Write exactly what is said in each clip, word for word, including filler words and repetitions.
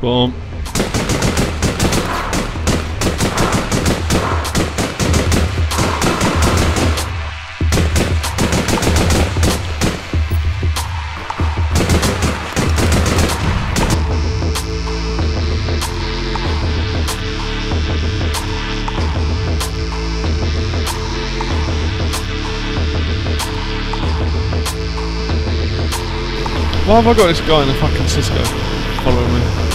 Bomb. Why have I got this guy in the fucking Cisco following me?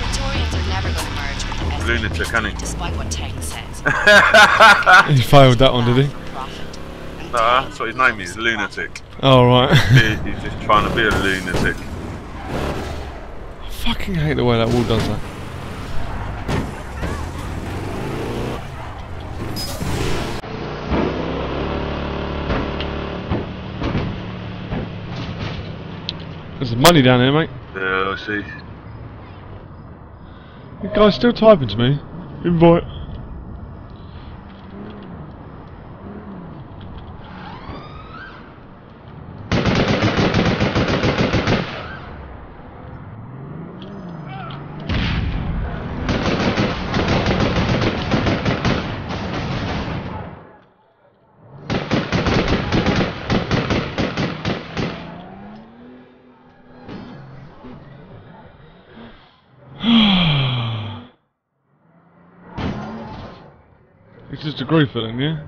Praetorians are never going to merge with the S P D, lunatic, ain't he? Despite what Tang says. He failed that one, did he? No, that's what his name is, Lunatic. Oh, right. he, he's just trying to be a lunatic. I fucking hate the way that wall does that. There's money down here, mate. Yeah, I see. The guy's still typing to me. Invite. It's just a groove filling, yeah?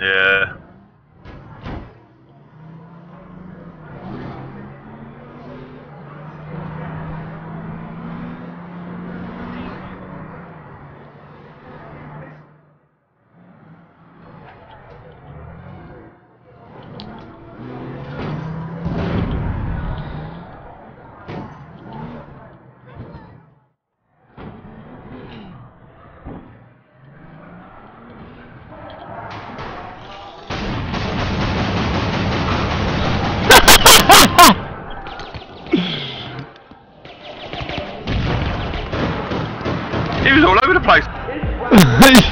Yeah. He was all over the place.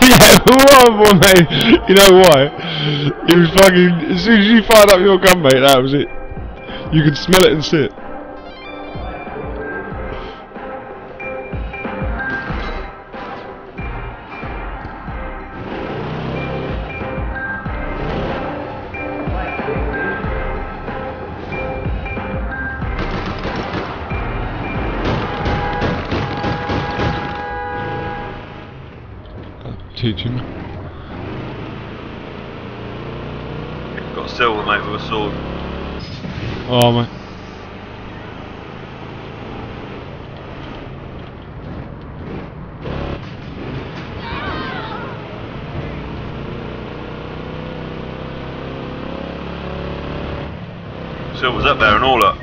Yeah, one more, mate. You know why? He was fucking. As soon as you fired up your gun, mate, that was it. You could smell it and see it. Teach him. Got silver, mate, with a sword. Oh, mate. Silver's up there and all up.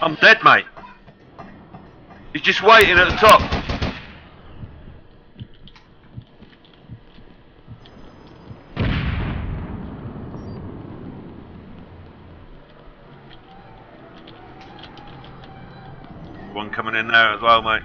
I'm dead, mate. He's just waiting at the top. One coming in there as well, mate.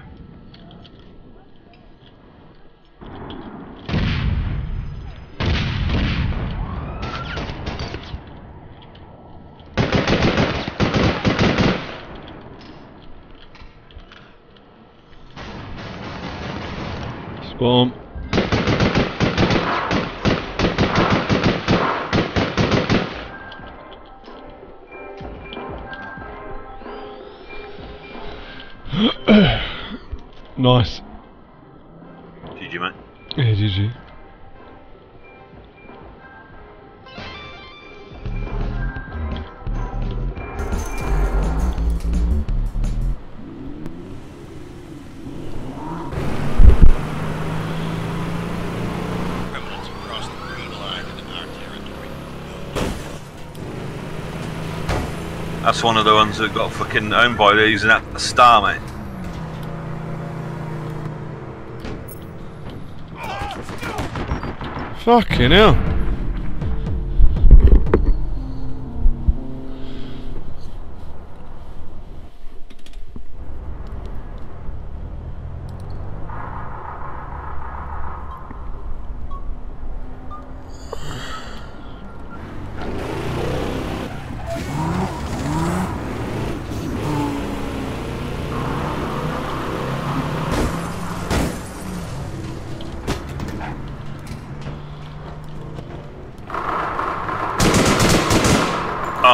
Boom. Nice. G G, mate. Yeah, G G. That's one of the ones that got fucking owned by they're using that star, mate. Fucking hell.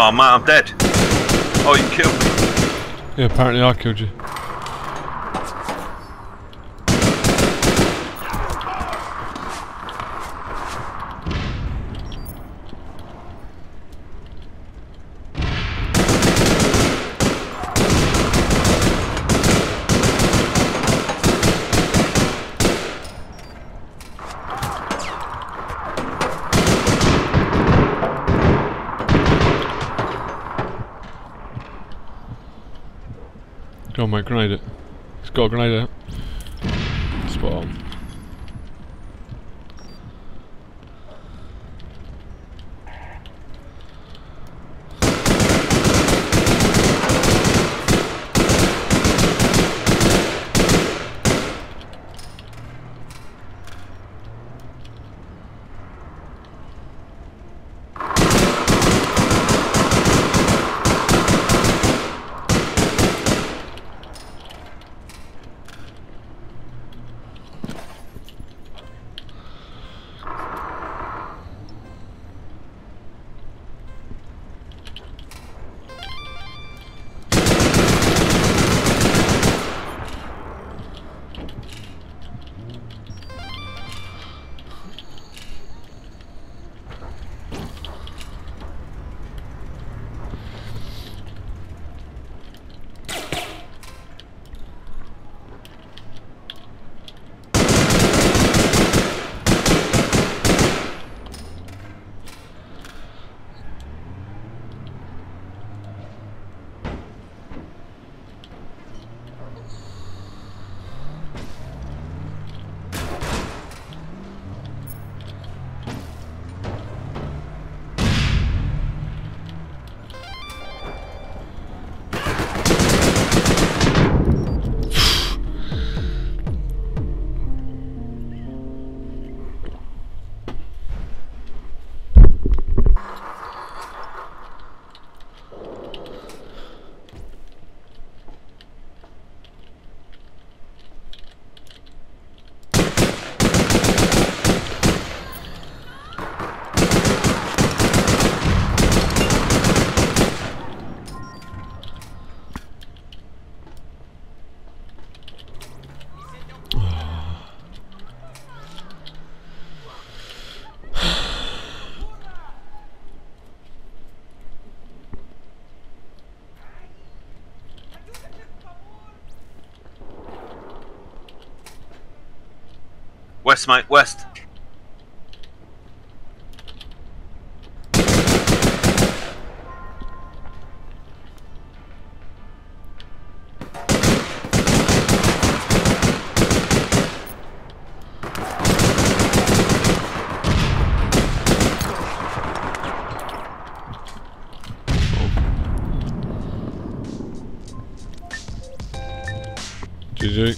Oh man, I'm dead. Oh, you killed me. Yeah, apparently I killed you. Oh my, grenade it. It's got a grenade out. Spot on. West, mate, west. G G.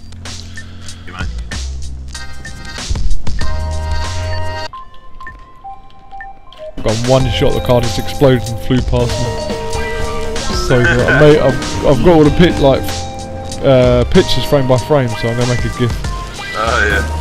Got one shot, the car just exploded and flew past me. So good. I made, I've, I've got all the pic, like, uh, pictures frame by frame, so I'm going to make a GIF. Oh, yeah.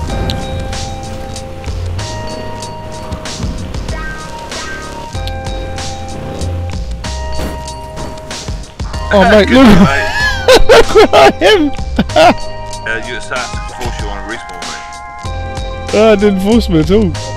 Oh, mate, look! Look at him! uh, you decided to force you on a respawn, mate. Uh, it didn't force me at all.